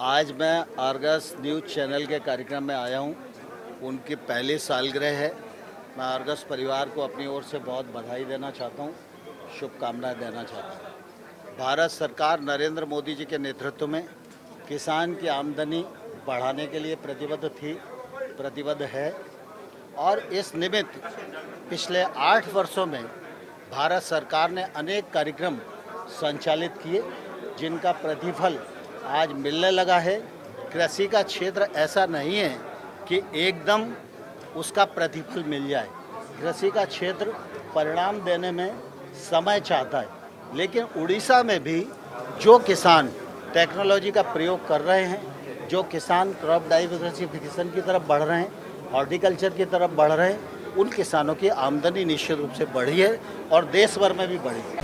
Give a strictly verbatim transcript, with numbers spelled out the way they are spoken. आज मैं Argus news channel के कार्यक्रम में आया हूं। उनकी पहली सालगिरह है। मैं आर्गस परिवार को अपनी ओर से बहुत बधाई देना चाहता हूं, शुभकामनाएं देना चाहता हूं। भारत सरकार नरेंद्र मोदी जी के नेतृत्व में किसान की आमदनी बढ़ाने के लिए प्रतिबद्ध थी, प्रतिबद्ध है और इस निमित्त पिछले आठ वर्षों में भारत सरकार ने अनेक कार्यक्रम संचालित किए जिनका प्रतिफल आज मिलने लगा है। कृषि का क्षेत्र ऐसा नहीं है कि एकदम उसका प्रतिफल मिल जाए। कृषि का क्षेत्र परिणाम देने में समय चाहता है, लेकिन उड़ीसा में भी जो किसान टेक्नोलॉजी का प्रयोग कर रहे हैं, जो किसान क्रॉप डाइवर्सिफिकेशन की तरफ बढ़ रहे हैं, हॉर्टिकल्चर की तरफ बढ़ रहे हैं, उन किसानों की आमदनी निश्चित रूप से बढ़ी है और देश भर में भी बढ़ी है।